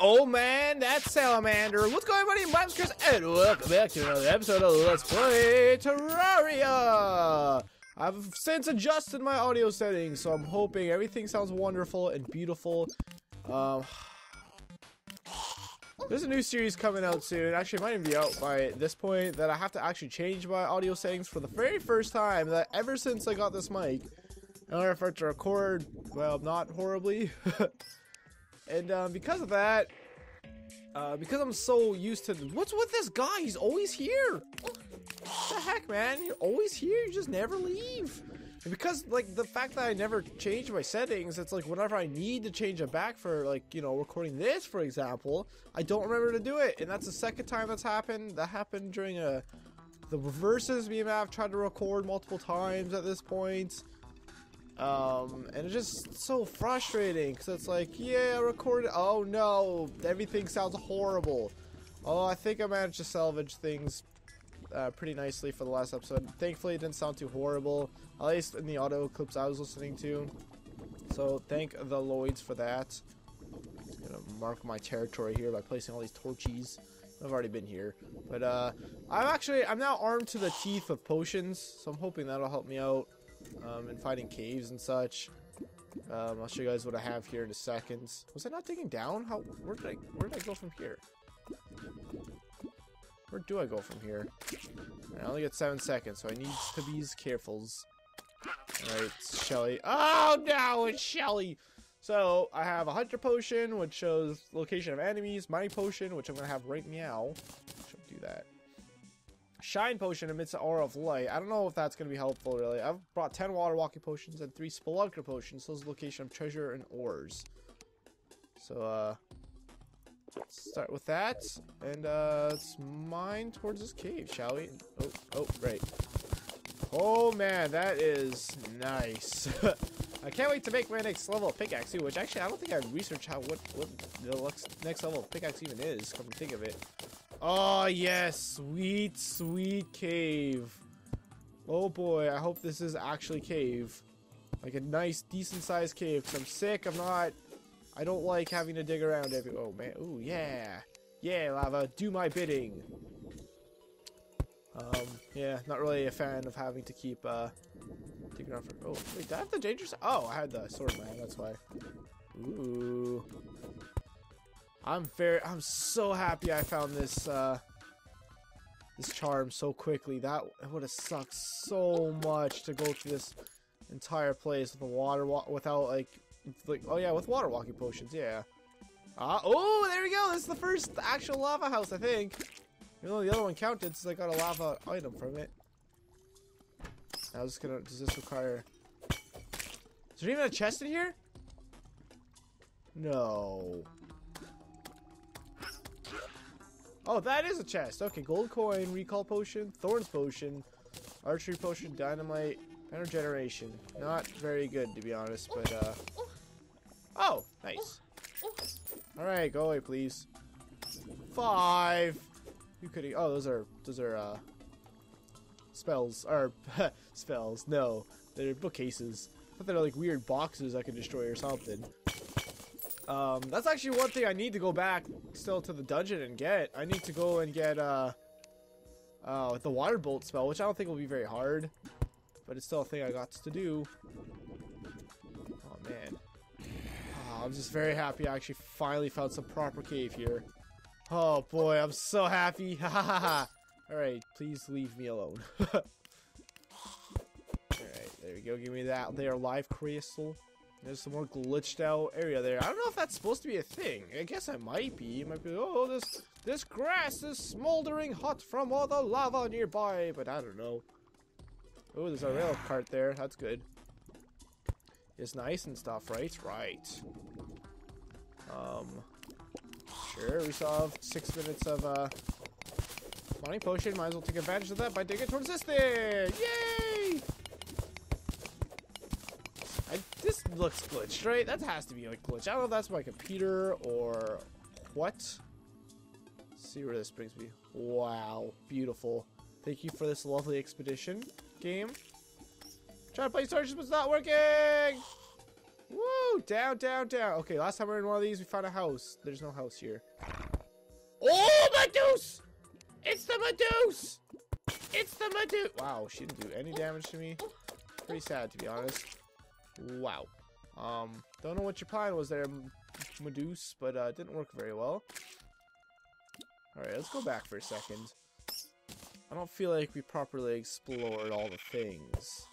Oh man, that's Salamander. What's going on, everybody? My name's Chris, and welcome back to another episode of Let's Play Terraria! I've since adjusted my audio settings, so I'm hoping everything sounds wonderful and beautiful. There's a new series coming out soon. Actually, it might even be out by this point that I have to actually change my audio settings for the very first time that ever since I got this mic. In order for it to record, well, not horribly. And because of that, because I'm so used to what's with this guy? He's always here. What the heck, man? You're always here. You just never leave. And because like the fact that I never change my settings, it's like whenever I need to change it back for like recording this, for example, I don't remember to do it, and that's the second time that's happened. That happened during the reverses. Me and I've tried to record multiple times at this point. And it's just so frustrating because it's like, yeah, I recorded. Oh no, everything sounds horrible. Oh, I think I managed to salvage things pretty nicely for the last episode. Thankfully, it didn't sound too horrible, at least in the audio clips I was listening to. So thank the Lloyds for that. I'm gonna mark my territory here by placing all these torches. I've already been here, but I'm now armed to the teeth with potions, so I'm hoping that'll help me out. And fighting caves and such. I'll show you guys what I have here in a second. Was I not digging down? Where did I go from here? Where do I go from here? I only get 7 seconds, so I need to be careful. Alright, Shelly. Oh no, it's Shelly! So, I have a hunter potion, which shows location of enemies. Mighty potion, which I'm gonna have right meow. Should do that. Shine potion emits an aura of light. I don't know if that's going to be helpful, really. I've brought 10 water walking potions and 3 spelunker potions. Those are the location of treasure and ores. So, let's start with that. And, let's mine towards this cave, shall we? Oh, right. Oh, man, that is nice. I can't wait to make my next level of pickaxe, too, which actually I don't think I researched what the next level of pickaxe even is, come to think of it. Oh yes, sweet, sweet cave. Oh boy, I hope this is actually cave. Like a nice, decent-sized cave, because I'm sick, I don't like having to dig around every- oh man, ooh, yeah. Yeah, lava, do my bidding. Yeah, not really a fan of having to keep, digging around for- oh, wait, did I have the dangerous- oh, I had the sword in my hand, that's why. Ooh. I'm so happy I found this, this charm so quickly. That would have sucked so much to go through this entire place with the water without, like, oh yeah, with water walking potions, yeah. Oh, there we go! This is the first actual lava house, I think. Even though the other one counted since I got a lava item from it. I was just gonna, does this require... Is there even a chest in here? No. Oh, that is a chest. Okay, gold coin, recall potion, thorns potion, archery potion, dynamite, and regeneration. Not very good, to be honest, but, oh, nice. Alright, go away, please. 5! You could... Oh, those are spells. Or, spells. No. They're bookcases. I thought they were, like, weird boxes I could destroy or something. That's actually one thing I need to go back still to the dungeon and get. I need to go and get, the water bolt spell, which I don't think will be very hard. But it's still a thing I got to do. Oh, man. Oh, I'm just very happy I actually finally found some proper cave here. Oh, boy, I'm so happy. Ha ha ha. Alright, please leave me alone. Alright, there we go. Give me that there live crystal. There's some more glitched out area there. I don't know if that's supposed to be a thing. I guess it might be. It might be, oh, this grass is smoldering hot from all the lava nearby, but I don't know. Oh, there's a rail cart there. That's good. It's nice and stuff, right? Right. Sure, we still have 6 minutes of, money potion. Might as well take advantage of that by digging towards this thing! Yay! This looks glitched, right? That has to be a glitch. I don't know if that's my computer or what. Let's see where this brings me. Wow, beautiful. Thank you for this lovely expedition game. Try to play searches, but it's not working! Woo! Down, down, down. Okay, last time we were in one of these, we found a house. There's no house here. Oh, Medusa! It's the Medusa! It's the Medusa! Wow, she didn't do any damage to me. Pretty sad, to be honest. Wow. Don't know what your plan was there, Medusa, but it didn't work very well. Alright, let's go back for a second. I don't feel like we properly explored all the things.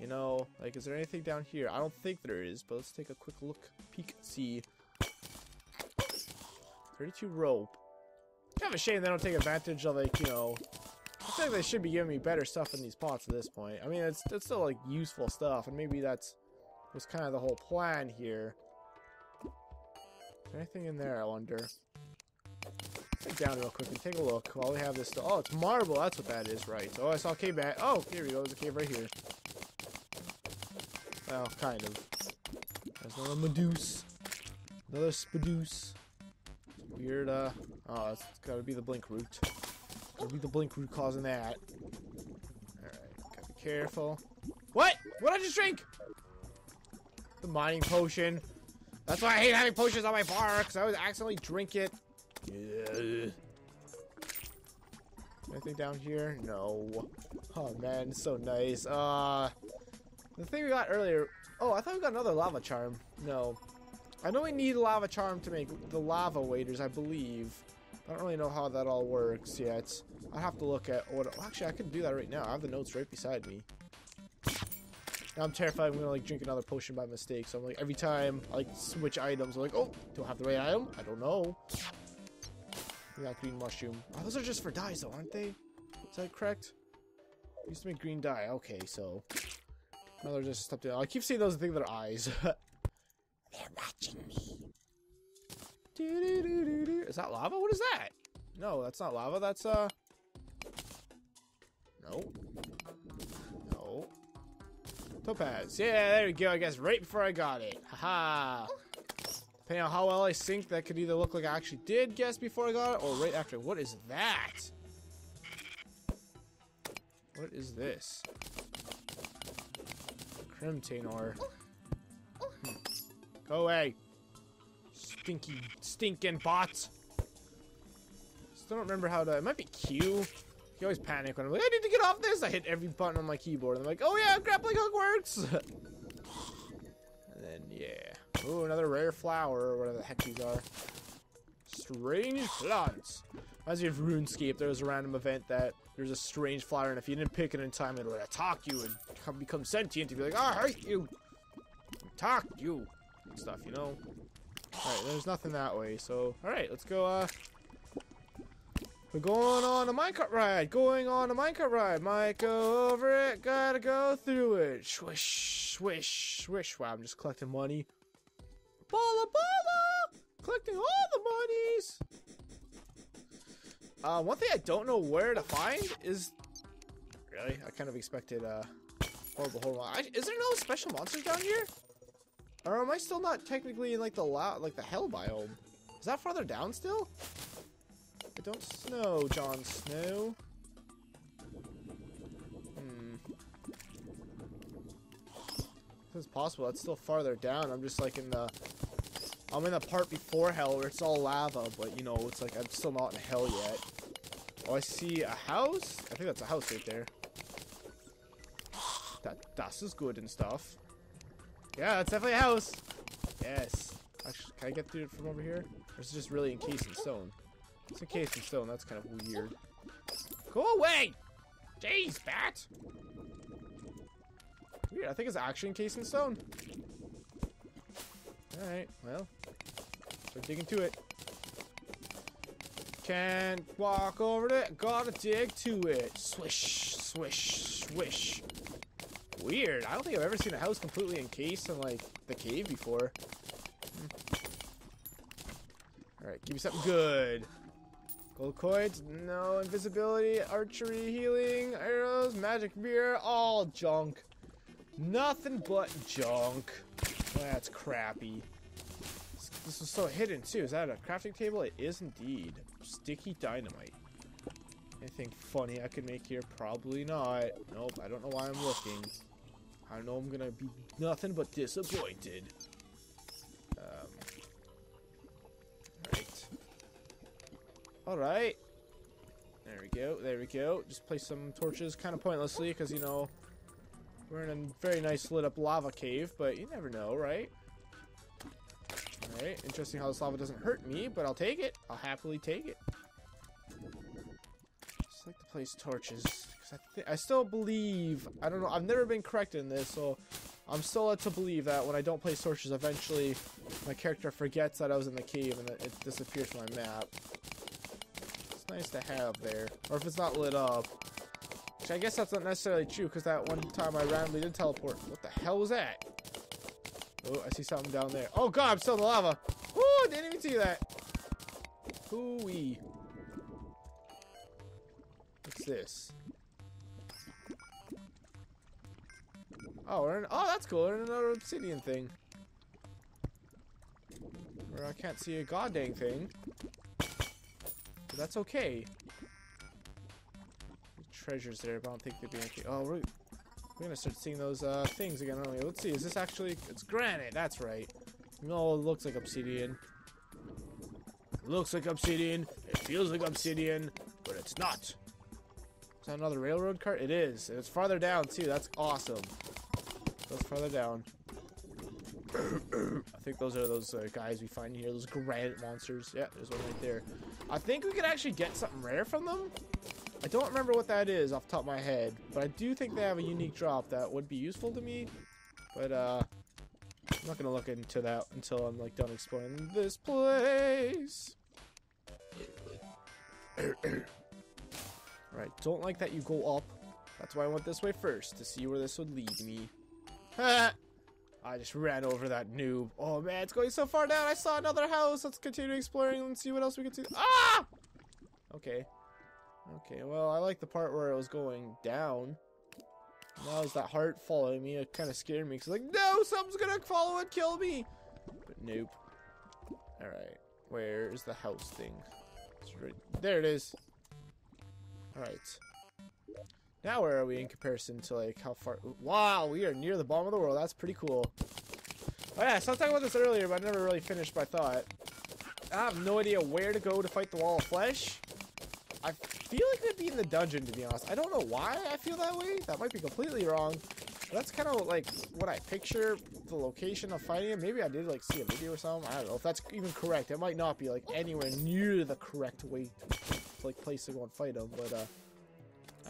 You know, like, is there anything down here? I don't think there is, but let's take a quick look, peek, see. 32 rope. Kind of a shame they don't take advantage of, like, you know... I feel like they should be giving me better stuff in these pots at this point. I mean, it's still, like, useful stuff, and maybe that's... was kind of the whole plan here. Is there anything in there, I wonder? Sit down real quick and take a look while we have this... Oh, it's marble! That's what that is, right. Oh, I saw a cave back. Oh, here we go. There's a cave right here. Well, kind of. There's another Medusa. Another Spadoose. Weird, oh, it's gotta be the blink root. Gotta be the blink root causing that. Alright, gotta be careful. What? What did I just drink? The mining potion. That's why I hate having potions on my bar, because I always accidentally drink it. Yeah. Anything down here? No. Oh man, so nice. The thing we got earlier. Oh, I thought we got another lava charm. No. I know we need lava charm to make the lava waders, I believe. I don't really know how that all works yet. I'll have to look at what. Well, actually, I could do that right now. I have the notes right beside me. Now I'm terrified I'm gonna like drink another potion by mistake. So I'm like, every time I like switch items, I'm like, oh, do I have the right item? I don't know. We got green mushroom. Oh, those are just for dyes, though, aren't they? Is that correct? We used to make green dye. Okay, so now they're just stuff down. I keep seeing those things that are eyes. They're watching me. Is that lava? What is that? No, that's not lava. That's no. No. Topaz. Yeah, there we go. I guess right before I got it. Haha. Depending on how well I sync, that could either look like I actually did guess before I got it or right after. What is that? What is this? Crimtanor. Hmm. Go away. Stinky, stinking bot. Still don't remember how to. It might be Q. You always panic when I'm like, I need to get off this. I hit every button on my keyboard. And I'm like, oh yeah, grappling hook works. And then, yeah. Ooh, another rare flower or whatever the heck these are. Strange plants. Reminds me of RuneScape. There was a random event that there's a strange flower, and if you didn't pick it in time, it would attack you and become sentient. You'd be like, I hate you. Attack you. Stuff, you know. Alright, there's nothing that way, so. Alright, let's go, We're going on a minecart ride! Going on a minecart ride! Might go over it, gotta go through it! Swish, swish, swish. Wow, I'm just collecting money. Bala bala! Collecting all the monies! One thing I don't know where to find is... Really? I kind of expected, horrible, horrible... Is there no special monsters down here? Or am I still not technically in, like, the hell biome? Is that farther down still? I don't know, Jon Snow. Hmm. This is possible. It's still farther down. I'm just like in the... I'm in the part before hell where it's all lava, but you know, it's like I'm still not in hell yet. Oh, I see a house? I think that's a house right there. That is good and stuff. Yeah, that's definitely a house. Yes. Actually, can I get through it from over here? Or is it just really encased in stone? It's encased in stone. That's kind of weird. Go away! Jeez, bat! Weird. I think it's actually encased in stone. Alright, well. Start digging to it. Can't walk over to it. Gotta dig to it. Swish, swish, swish. Weird. I don't think I've ever seen a house completely encased in, like, the cave before. Hmm. Alright, give me something good. Gold coins, no. Invisibility, archery, healing, arrows, magic beer, all junk. Nothing but junk. That's crappy. This was so hidden, too. Is that a crafting table? It is indeed. Sticky dynamite. Anything funny I could make here? Probably not. Nope, I don't know why I'm looking. I know I'm gonna be nothing but disappointed. Alright. There we go, there we go. Just place some torches, kind of pointlessly, because, you know, we're in a very nice lit up lava cave, but you never know, right? Alright, interesting how this lava doesn't hurt me, but I'll take it. I'll happily take it. Just like to place torches, because I still believe, I don't know, I've never been correct in this, so I'm still led to believe that when I don't place torches, eventually my character forgets that I was in the cave and that it disappears from my map. Nice to have there, or if it's not lit up, which I guess that's not necessarily true, because that one time I randomly did teleport. What the hell was that? Oh, I see something down there. Oh god, I'm still in the lava. Woo, I didn't even see that. Hooey. What's this? Oh, we're in, oh, that's cool, we're in another obsidian thing where I can't see a goddamn thing. But that's okay. Treasures there, but I don't think they'd be anything. Oh, we're gonna start seeing those things again, aren't we? Let's see, is this actually, it's granite, that's right. No, it looks like obsidian. It looks like obsidian, it feels like obsidian, but it's not. Is that another railroad cart? It is, and it's farther down too, that's awesome. That's farther down. I think those are those guys we find here, those granite monsters. Yeah, there's one right there. I think we could actually get something rare from them. I don't remember what that is off the top of my head, but I do think they have a unique drop that would be useful to me. But I'm not gonna look into that until I'm like done exploring this place. Alright, don't like that you go up. That's why I went this way first, to see where this would lead me. Ha! I just ran over that noob. Oh man, it's going so far down. I saw another house. Let's continue exploring and see what else we can see. Ah! Okay. Okay, well, I like the part where it was going down. Now is that heart following me. It kind of scared me. It's like, no, something's going to follow and kill me. But nope. Alright. Where is the house thing? It's right there it is. Alright. Now where are we in comparison to like how far? Wow, we are near the bottom of the world. That's pretty cool. Oh yeah, so I was talking about this earlier, but I never really finished my thought. I have no idea where to go to fight the Wall of Flesh. I feel like we'd be in the dungeon, to be honest. I don't know why I feel that way. That might be completely wrong. But that's kind of like what I picture the location of fighting him. Maybe I did like see a video or something. I don't know if that's even correct. It might not be like anywhere near the correct way to, like place to go and fight him, but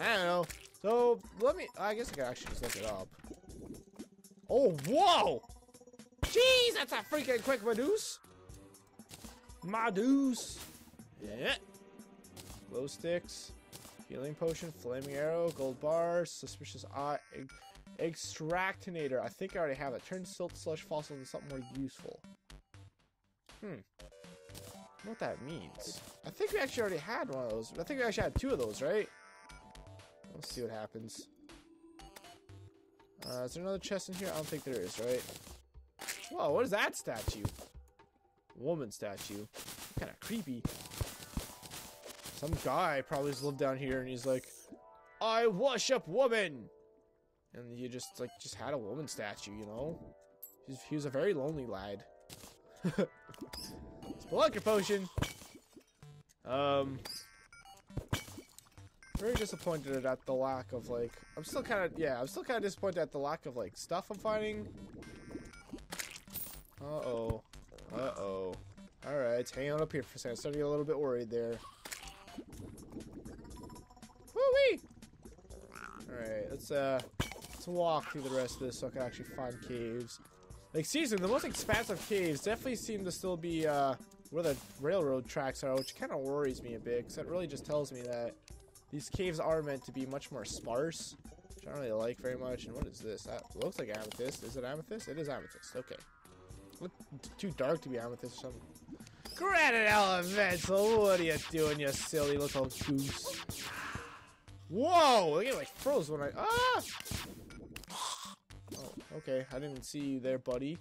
I don't know. So, let me... I guess I can actually just look it up. Oh, whoa! Jeez, that's a freaking quick Medusa! Medusa! Yeah. Glow sticks. Healing potion. Flaming arrow. Gold bar. Suspicious eye. Extractinator. I think I already have it. Turn silt slush fossil into something more useful. Hmm. I don't know what that means. I think we actually already had one of those. I think we actually had two of those, right? Let's see what happens. Is there another chest in here? I don't think there is, right? Whoa, what is that statue? Woman statue. Kind of creepy. Some guy probably just lived down here and he's like, I worship woman! And you just, like, just had a woman statue, you know? He was a very lonely lad. Spelunker your potion! Very disappointed at the lack of like I'm still kind of disappointed at the lack of like stuff I'm finding. Uh-oh. Uh-oh. Alright, hang on up here for a second. I'm starting to get a little bit worried there. Woo-wee! Alright, let's walk through the rest of this so I can actually find caves. Like seriously, the most expansive caves definitely seem to still be where the railroad tracks are, which kinda worries me a bit, because that really just tells me that these caves are meant to be much more sparse, which I don't really like very much. And what is this? That looks like amethyst. Is it amethyst? It is amethyst. Okay. Looked too dark to be amethyst or something. Granite elemental! What are you doing, you silly little goose? Whoa! Look at it, like, froze when I... Ah! Oh, okay. I didn't even see you there, buddy.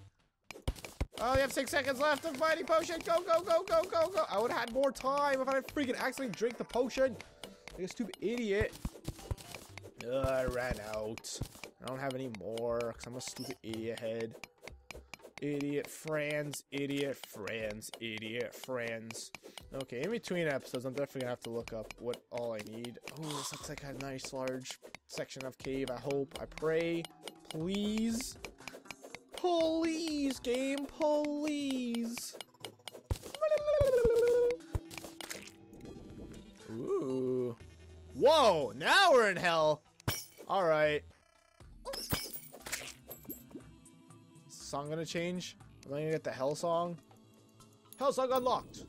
Oh, you have 6 seconds left of mighty potion! Go, go, go, go, go, go! I would have had more time if I had freaking actually drank the potion! Like a stupid idiot. Ugh, I ran out. I don't have any more because I'm a stupid idiot head. Idiot friends, idiot friends, idiot friends. Okay, in between episodes, I'm definitely gonna have to look up what all I need. Oh, this looks like a nice large section of cave. I hope, I pray, please. Please, game, please. Ooh. Whoa, now we're in hell. All right. Song gonna change? Am I gonna get the hell song? Hell song unlocked!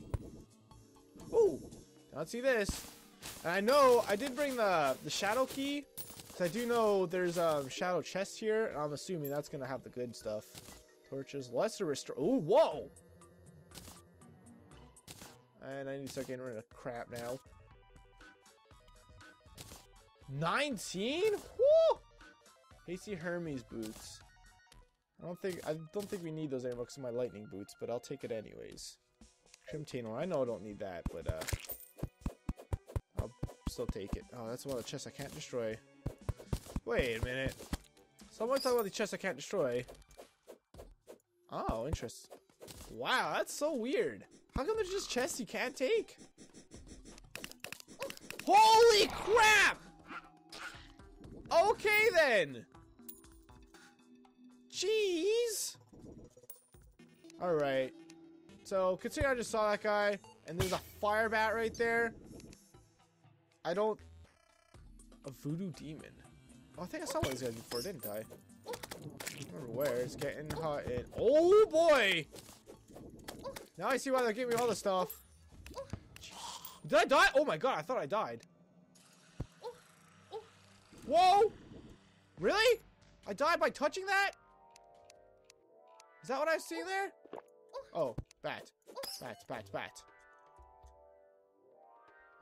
Ooh! Let's see this. And I know I did bring the shadow key, because I do know there's a shadow chest here, and I'm assuming that's gonna have the good stuff. Torches, lesser restore. Ooh, whoa! And I need to start getting rid of crap now. 19? Woo! Hasty Hermes boots. I don't think we need those anymore because of my lightning boots, but I'll take it anyways. Trim Tailor, I know I don't need that, but I'll still take it. Oh, that's one of the chests I can't destroy. Wait a minute. Someone talk about the chests I can't destroy. Oh, interesting. Wow, that's so weird. How come there's just chests you can't take? Holy crap! Okay then! Jeez! Alright. So, considering I just saw that guy, and there's a fire bat right there. I don't... A voodoo demon. Oh, I think I saw one of these guys before, didn't I? I don't remember where. It's getting hot and... Oh boy! Now I see why they're giving me all the stuff. Did I die? Oh my god, I thought I died. Whoa! Really? I died by touching that? Is that what I've seen there? Oh, bat. Bat, bat, bat.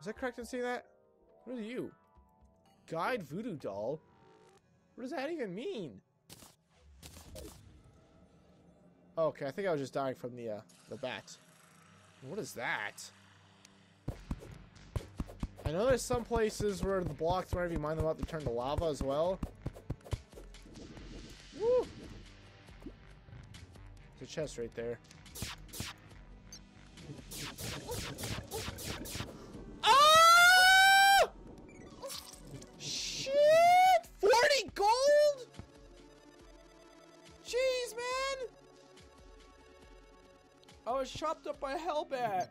Is that correct in seeing that? What are you? Guide voodoo doll? What does that even mean? Okay, I think I was just dying from the bat. What is that? I know there's some places where the blocks, whenever you mine them up, they turn to lava as well. Woo! The chest right there. Oh! Shit! 40 gold? Jeez, man! I was chopped up by a hellbat.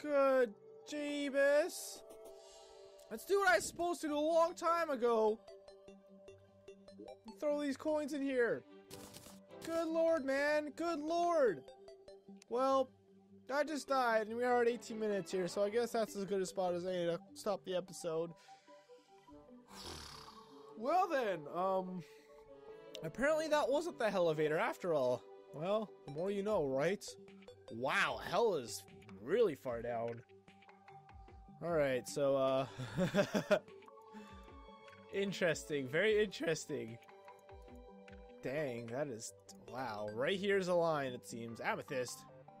Good Jeebus. Let's do what I was supposed to do a long time ago. Throw these coins in here. Good lord, man. Good lord. Well, I just died, and we are at 18 minutes here, so I guess that's as good a spot as any to stop the episode. Well then, apparently that wasn't the elevator after all. Well, the more you know, right? Wow, hell is really far down. Alright, so, interesting. Very interesting. Dang, that is... Wow. Right here's a line, it seems. Amethyst.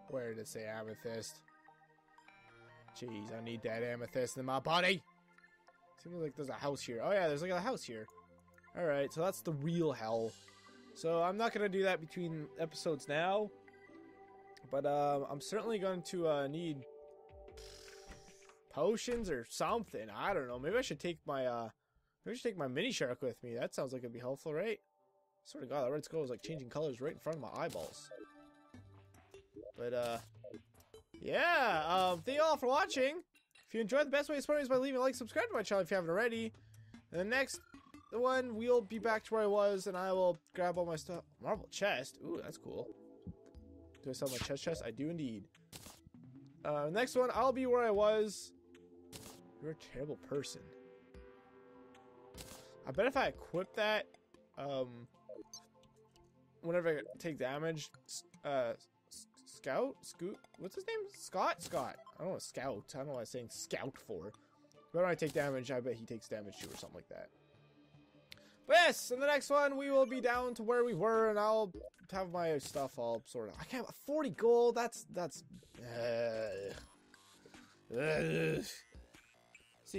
Where did it say amethyst? Jeez, I need that amethyst in my body. Seems like there's a house here. Oh yeah, there's like a house here. Alright, so that's the real hell. So I'm not going to do that between episodes now. But I'm certainly going to need potions or something. I don't know. Maybe I should take my mini shark with me. That sounds like it'd be helpful, right? Sort of god, that red skull was like changing colors right in front of my eyeballs. But yeah, thank you all for watching. If you enjoyed, the best way to support me is by leaving a like, subscribe to my channel if you haven't already. And the next one, we'll be back to where I was, and I will grab all my stuff. Marble chest. Ooh, that's cool. Do I sell my chest? I do indeed. Next one, I'll be where I was. You're a terrible person. I bet if I equip that, whenever I take damage, what's his name? Scott. I don't know, Scout. I don't know what I'm saying Scout for. Whenever I take damage, I bet he takes damage too, or something like that. But yes, in the next one, we will be down to where we were, and I'll have my stuff all sorted out. I can't. 40 gold. That's. See